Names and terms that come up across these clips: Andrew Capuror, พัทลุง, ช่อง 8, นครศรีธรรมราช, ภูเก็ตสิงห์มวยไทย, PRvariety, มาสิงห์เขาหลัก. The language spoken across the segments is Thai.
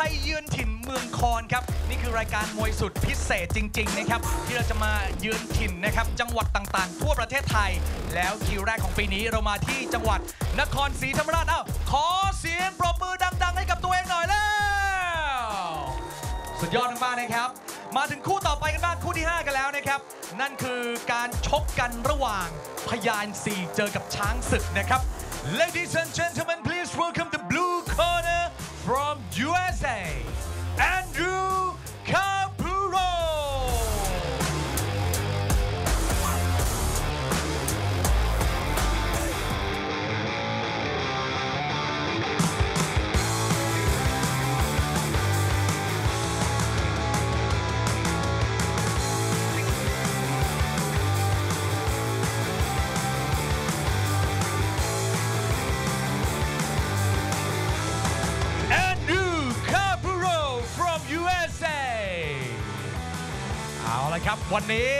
ไทยเยือนถิ่นเมืองคอนครับนี่คือรายการมวยสุดพิเศษจริงๆนะครับที่เราจะมาเยือนถิ่นนะครับจังหวัดต่างๆทั่วประเทศไทยแล้วคิวแรกของปีนี้เรามาที่จังหวัดนครศรีธรรมราชขอเสียงปรบมือดังๆให้กับตัวเองหน่อยแล้วสุดยอดมากนะครับมาถึงคู่ต่อไปกันบ้างคู่ที่5กันแล้วนะครับนั่นคือการชกกันระหว่างพญาอินทรีเจอกับช้างศึกนะครับ Ladies and gentlemen please welcome the blue corner from USA Andrew Capuror ครับวันนี้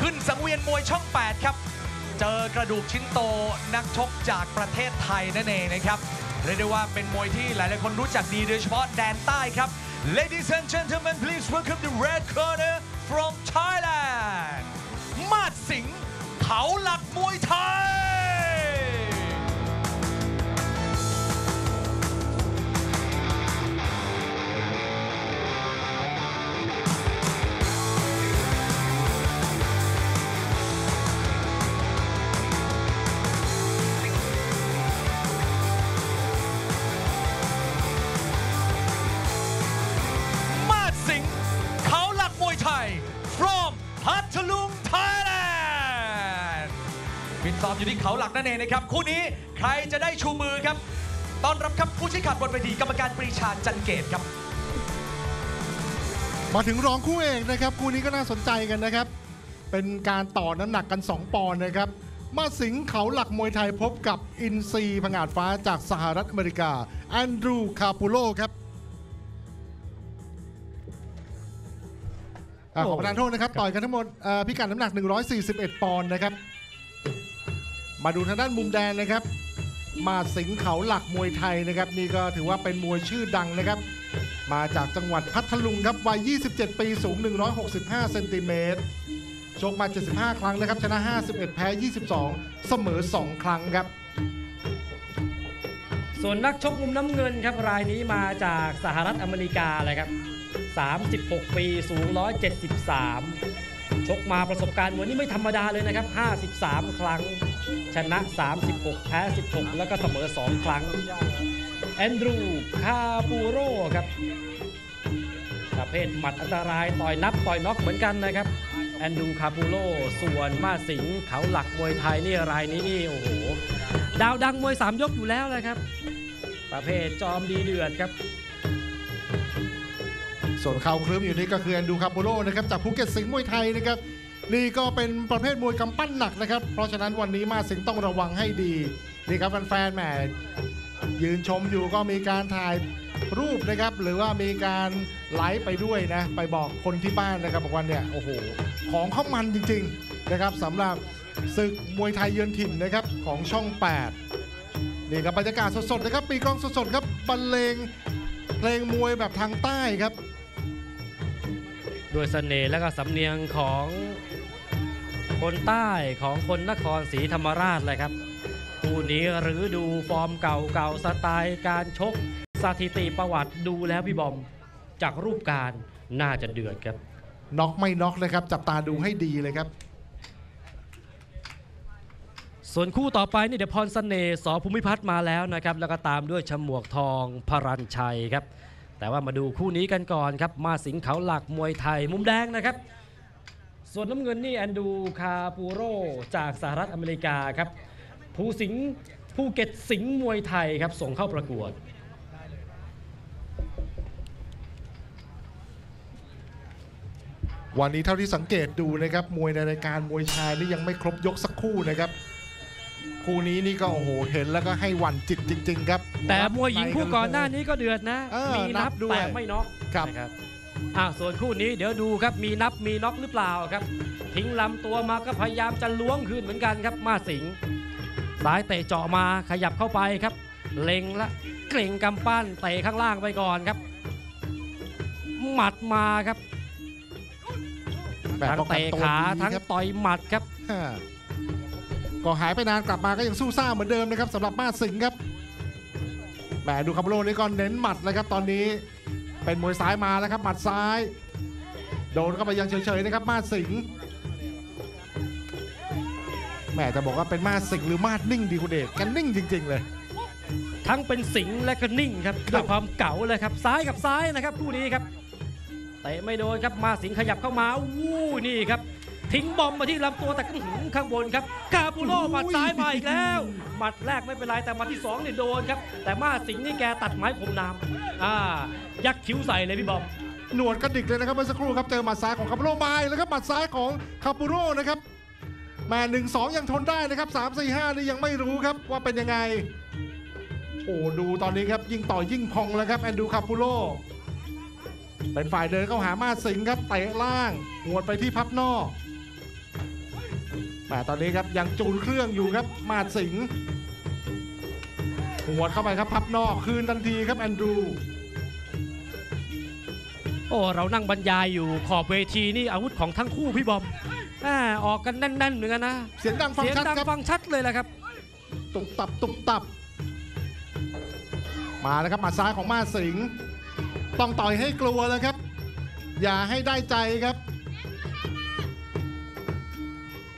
ขึ้นสังเวียนมวยช่อง8ครับเจอกระดูกชิ้นโตนักชกจากประเทศไทยนั่นเองนะครับเรียกได้ว่าเป็นมวยที่หลายๆคนรู้จักดีโดยเฉพาะแดนใต้ครับ Ladies and gentlemen please welcome the red corner from Thailand มาดสิงห์เขาหลักมวยไทยซ้อมอยู่ที่เขาหลักนั่นเองนะครับคู่นี้ใครจะได้ชูมือครับต้อนรับครับผู้ชี้ขาดบนเวทีกรรมการปรีชาจันเกตครับมาถึงรองคู่เอกนะครับคู่นี้ก็น่าสนใจกันนะครับเป็นการต่อน้ำหนักกัน2ปอนด์นะครับมาสิงห์เขาหลักมวยไทยพบกับอินทรีผงาดฟ้าจากสหรัฐอเมริกาแอนดรูว์คาปูโรครับขอประทานโทษนะครับต่อยกันทั้งหมดพิกัดน้ำหนัก141ปอนด์นะครับมาดูทางด้านมุมแดงนะครับมาสิงห์เขาหลักมวยไทยนะครับนี่ก็ถือว่าเป็นมวยชื่อดังนะครับมาจากจังหวัดพัทลุงครับวัย27ปีสูง165เซนติเมตรชกมา75ครั้งนะครับชนะ51แพ้22เสมอ2ครั้งครับส่วนนักชกมุมน้ำเงินครับรายนี้มาจากสหรัฐอเมริกาเลยครับ36ปีสูง173ชกมาประสบการณ์วันนี้ไม่ธรรมดาเลยนะครับ53ครั้งชนะ36แพ้16แล้วก็เสมอ2ครั้งแอนดรูว์คาปูโรครับประเภทหมัดอันตรายต่อยนับต่อยน็อกเหมือนกันนะครับแอนดรูว์คาปูโรส่วนมาสิงห์เขาหลักมวยไทยนี่รายนี้นี่โอ้โหดาวดังมวย3ยกอยู่แล้วนะครับประเภทจอมดีเดือดครับส่วนเขาครึ้มอยู่นี่ก็คือแอนดรูว์คาปูโรนะครับจากภูเก็ตสิงห์มวยไทยนะครับนี่ก็เป็นประเภทมวยกำปั้นหนักนะครับเพราะฉะนั้นวันนี้มาสิงห์ต้องระวังให้ดีนี่ครับแฟนๆแหมยืนชมอยู่ก็มีการถ่ายรูปนะครับหรือว่ามีการไลฟ์ไปด้วยนะไปบอกคนที่บ้านนะครับบอกว่าเนี่ยโอ้โหของเขามันจริงๆนะครับสำหรับศึกมวยไทยเยือนถิ่นนะครับของช่อง8นี่ครับบรรยากาศสดๆนะครับปีกลองสดๆครับบรรเลงเพลงมวยแบบทางใต้ครับโดยเสน่ห์และก็สำเนียงของคนใต้ของคนนครศรีธรรมราชเลยครับคู่นี้หรือดูฟอร์มเก่าๆสไตล์การชกสถิติประวัติดูแล้วพี่บอมจากรูปการน่าจะเดือดครับน็อกไม่น็อกเลยครับจับตาดูให้ดีเลยครับส่วนคู่ต่อไปนี่เดี๋ยวพรเสน่ห์ส.ภูมิพัฒน์มาแล้วนะครับแล้วก็ตามด้วยฉมวกทองพรัญชัยครับแต่ว่ามาดูคู่นี้กันก่อนครับมาสิงห์เขาหลักมวยไทยมุมแดงนะครับส่วนน้ำเงินนี่แอนดรูว์คาปูโรจากสหรัฐอเมริกาครับภูเก็ตสิงห์มวยไทยครับส่งเข้าประกวดวันนี้เท่าที่สังเกตดูนะครับมวยในรายการมวยชายนี่ยังไม่ครบยกสักคู่นะครับคู่นี้นี่ก็โอ้โหเห็นแล้วก็ให้หวั่นจิตจริงๆครับแต่มวยหญิงคู่ก่อนหน้านี้ก็เดือดนะมีนับแต่ไม่น็อกครับส่วนคู่นี้เดี๋ยวดูครับมีนับมีน็อกหรือเปล่าครับทิ้งลำตัวมาก็พยายามจะล้วงคืนเหมือนกันครับมาสิงห์สายเตะเจาะมาขยับเข้าไปครับเล็งละเกร็งกำปั้นเตะข้างล่างไปก่อนครับ หมัดมาครับทั้งเตะขาทั้งต่อยหมัดครับก็หายไปนานกลับมาก็ยังสู้ซ่าเหมือนเดิมนะครับสำหรับมาสสิงห์ครับแหมดูคาร์โบโลนี่ก็เน้นหมัดเลยครับตอนนี้เป็นมวยซ้ายมาแล้วครับหมัดซ้ายโดนเข้าไปยังเฉยๆนะครับมาสสิงห์แหมจะบอกว่าเป็นมาสสิงห์หรือมาสนิ่งดีคุณเอกกันนิ่งจริงๆเลยทั้งเป็นสิงห์และก็นิ่งครับด้วยความเก๋าเลยครับซ้ายกับซ้ายนะครับคู่นี้ครับเตะไม่โดนครับมาสิงขยับเข้ามาวู้นี่ครับทิ้งบอมมาที่ลำตัวแต่ก็หืมข้างบนครับคาปูโร่หมัดซ้ายมาอีกแล้วหมัดแรกไม่เป็นไรแต่หมัดที่2เนี่ยโดนครับแต่มาสิงนี่แกตัดไม้ผมน้ำยักคิ้วใส่เลยพี่บอมหนวดกระดิกเลยนะครับเมื่อสักครู่ครับเจอหมัดซ้ายของคาปูโร่มาแล้วครับหมัดซ้ายของคาปูโร่นะครับแม่ 1-2 ยังทนได้นะครับ 3-4-5 นี่ยังไม่รู้ครับว่าเป็นยังไงโอ้ดูตอนนี้ครับยิ่งต่อยิ่งพองแล้วครับแอนดูคาปูโร่เป็นฝ่ายเดินเข้าหามาสิงครับเตะล่างหัวไปที่พับนอกแต่ตอนนี้ครับยังจูนเครื่องอยู่ครับมาสิงหัวเข้าไปครับพับนอกคืนทันทีครับแอนดรูโอ้เรานั่งบรรยายอยู่ขอบเวทีนี่อาวุธของทั้งคู่พี่บอมออกกันแน่นๆเหมือนกันนะเสียงดังฟังชัดครับฟังชัดเลยแหละครับตุบตับตุบตับมาแล้วครับหมัดซ้ายของมาสิงต้องต่อยให้กลัวเลยครับอย่าให้ได้ใจครับ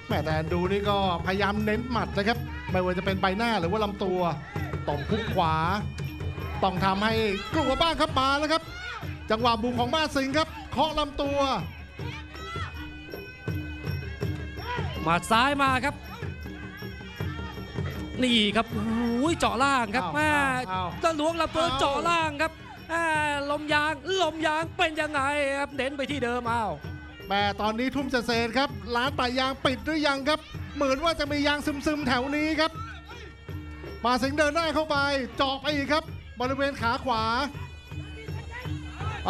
แม่แต่ดูนี่ก็พยายามเน้นหมัดนะครับไม่ว่าจะเป็นใบหน้าหรือว่าลำตัวตบพุกขวาต้องทำให้กลัวบ้างครับมาแล้วครับจังหวะบุกของมาสิงครับเคาะลำตัวหมัดซ้ายมาครับนี่ครับอุ้ยเจาะล่างครับแม่ตะล้วงลำตัวเจาะล่างครับลมยางเป็นยังไงครับเน้นไปที่เดิมเอาแม่ตอนนี้ทุ่มเศษครับร้านปะยางปิดหรือยังครับเหมือนว่าจะมียางซึมๆแถวนี้ครับมาสิงเดินหน้าเข้าไปเจาะไปอีกครับบริเวณขาขวาเ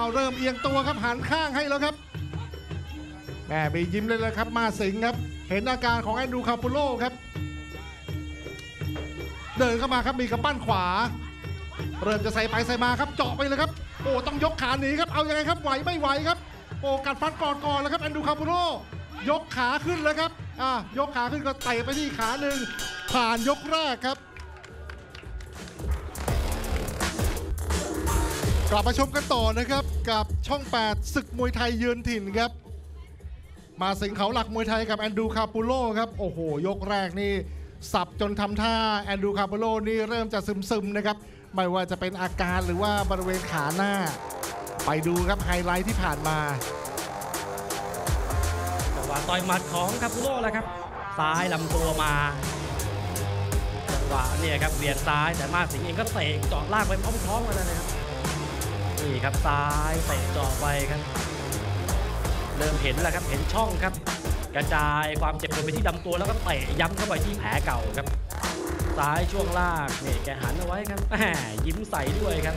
อาเริ่มเอียงตัวครับหันข้างให้แล้วครับแม่มียิ้มเลยครับมาสิงครับเห็นอาการของแอนดรูว์ คาปูโร่ครับเดินเข้ามาครับมีกระปั้นขวาเริ่มจะใส่ไปใส่มาครับเจาะไปเลยครับโอ้ต้องยกขาหนีครับเอายังไงครับไหวไม่ไหวครับโอ้กัดฟันก่อนแล้วครับแอนดรูว์ คาปูโร่ยกขาขึ้นแล้วครับยกขาขึ้นก็เตะไปที่ขาหนึ่งผ่านยกแรกครับกลับมาชมกันต่อนะครับกับช่อง8ศึกมวยไทยเยือนถิ่นครับมาสิงเขาหลักมวยไทยกับแอนดรูว์ คาปูโร่ครับโอ้โหยกแรกนี่สับจนทำท่าแอนดรูว์ คาปูโร่นี่เริ่มจะซึมๆนะครับไม่ว่าจะเป็นอาการหรือว่าบริเวณขาหน้าไปดูครับไฮไลท์ที่ผ่านมาจังหวะต่อยหมัดของคาปูโร่แล้วครับซ้ายลำตัวมาจังหวะเนี่ยครับเวียนซ้ายแต่มาสิงเองก็เตะเจาะล่างไปพร้อมๆกันนะครับนี่ครับซ้ายเตะเจาะไปครับเริ่มเห็นแล้วครับเห็นช่องครับกระจายความเจ็บปวดไปที่ลำตัวแล้วก็เตะย้ำเข้าไปที่แผลเก่าครับซ้ายช่วงล่างนี่แกหันเอาไว้ครับยิ้มใส่ด้วยครับ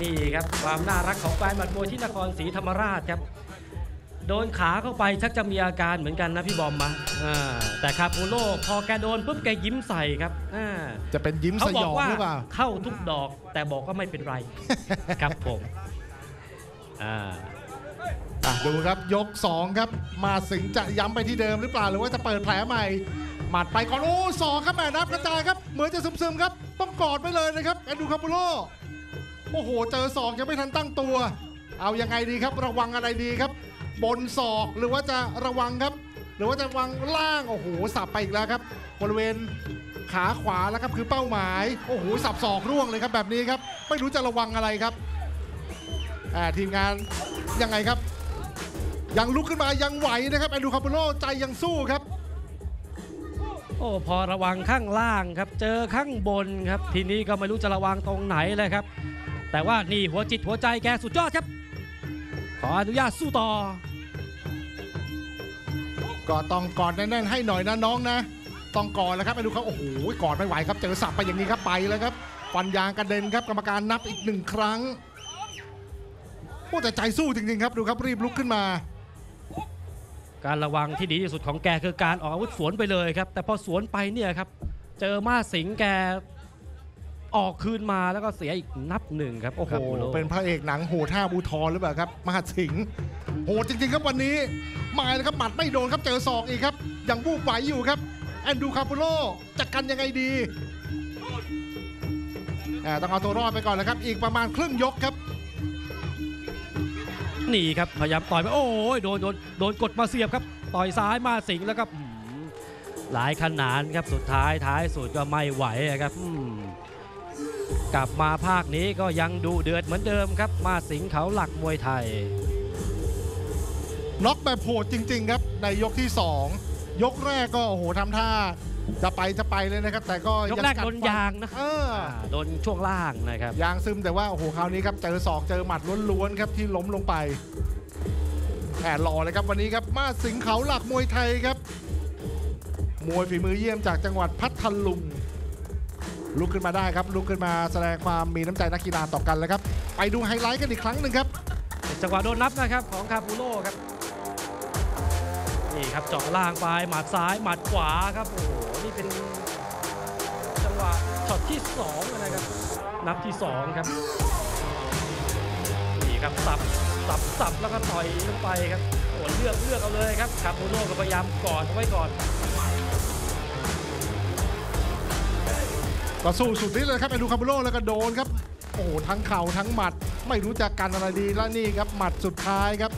นี่ครับความน่ารักของแฟนบอลมวยที่นครศรีธรรมราชครับโดนขาเข้าไปชักจะมีอาการเหมือนกันนะพี่บอมมาแต่คาปูโร่พอแกโดนปุ๊บแกยิ้มใส่ครับจะเป็นยิ้มสยองหรือเปล่าเข้าทุกดอกแต่บอกก็ไม่เป็นไรครับผมดูครับยก2ครับมาสิงจะย้ำไปที่เดิมหรือเปล่าหรือว่าจะเปิดแผลใหม่หมัดไปก่อนโอ้สองครับแม่นับกระจายครับเหมือนจะซึมๆครับต้องกอดไปเลยนะครับแอนดรูว์ คาปูโร่โอ้โหเจอสองยังไม่ทันตั้งตัวเอายังไงดีครับระวังอะไรดีครับบนศอกหรือว่าจะระวังครับหรือว่าจะวางล่างโอ้โหสับไปอีกแล้วครับบริเวณขาขวาแล้วครับคือเป้าหมายโอ้โหสับศอกร่วงเลยครับแบบนี้ครับไม่รู้จะระวังอะไรครับทีมงานยังไงครับยังลุกขึ้นมายังไหวนะครับแอนดรูว์ คาปูโร่ใจยังสู้ครับโอ้พอระวังข้างล่างครับเจอข้างบนครับทีนี้ก็ไม่รู้จะระวังตรงไหนเลยครับแต่ว่านี่หัวจิตหัวใจแกสุดยอดครับขออนุญาตสู้ต่อก็ต้องกอดแน่นๆให้หน่อยนะน้องนะต้องกอดแล้วครับแอนดรูว์เขาโอ้โหกอดไม่ไหวครับเจอสับไปอย่างนี้ครับไปแล้วครับฟันยางกระเด็นครับกรรมการนับอีกหนึ่งครั้งโอ้แต่ใจสู้จริงๆครับดูครับรีบลุกขึ้นมาการระวังที่ดีที่สุดของแกคือการออกอาวุธสวนไปเลยครับแต่พอสวนไปเนี่ยครับเจอมาสิงแก ออกคืนมาแล้วก็เสียอีกนับหนึ่งครับโอ้โหเป็นพระเอกหนังโหดท่าบูทอนหรือเปล่าครับมหาสิงห์โหดจริงๆครับวันนี้มาแล้วครับหมัดไม่โดนครับเจอศอกอีกครับยังบูบไหวอยู่ครับAndrew Capuror จัดกันยังไงดีต้องเอาตัวรอดไปก่อนแล้วครับอีกประมาณครึ่งยกครับนี่ครับพยายามต่อยไปโอ้ยโดนกดมาเสียบครับต่อยซ้ายมาสิงแล้วครับหลายขนาดครับสุดท้ายสุดก็ไม่ไหวครับกลับมาภาคนี้ก็ยังดูเดือดเหมือนเดิมครับมาสิงเขาหลักมวยไทยน็อกแบบโหดจริงๆครับในยกที่2ยกแรกก็โอ้โหทำท่าจะไปเลยนะครับแต่ก็ยกแรกโดนยางนะโดนช่วงล่างนะครับยางซึมแต่ว่าโอ้โหคราวนี้ครับเจอศอกเจอหมัดล้วนๆครับที่ล้มลงไปแอบรอเลยครับวันนี้ครับมาสิงเขาหลักมวยไทยครับมวยฝีมือเยี่ยมจากจังหวัดพัทลุงลุกขึ้นมาได้ครับลุกขึ้นมาแสดงความมีน้ำใจนักกีฬาต่อกันแล้วครับไปดูไฮไลท์กันอีกครั้งหนึ่งครับจังหวะโดนนับนะครับของคาปูโร่ครับนี่ครับเจาะล่างไปหมัดซ้ายหมัดขวาครับโอ้โหนี่เป็นจังหวะช็อตที่2นะครับนับที่2ครับนี่ครับสับแล้วก็ต่อยลงไปครับโอ้เลือกเอาเลยครับคาปูโร่ก็พยายามกอดเอาไว้ก่อนก็สู้สุดที่เลยครับAndrew Capurorแล้วก็โดนครับโอ้โหทั้งเข่าทั้งหมัดไม่รู้จักกันอะไรดีแล้วนี่ครับหมัดสุดท้ายครับ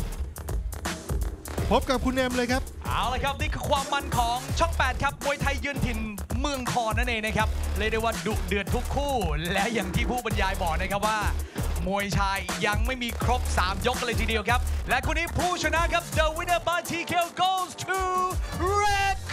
พบกับคุณเอมเลยครับเอาละครับนี่คือความมันของช่อง8ครับมวยไทยยืนถิ่นเมืองคอนนั่นเองนะครับเรียกได้ว่าดุเดือดทุกคู่และอย่างที่ผู้บรรยายบอกนะครับว่ามวยชายยังไม่มีครบ3ยกเลยทีเดียวครับและคนนี้ผู้ชนะครับ The winner by TKO goes to Red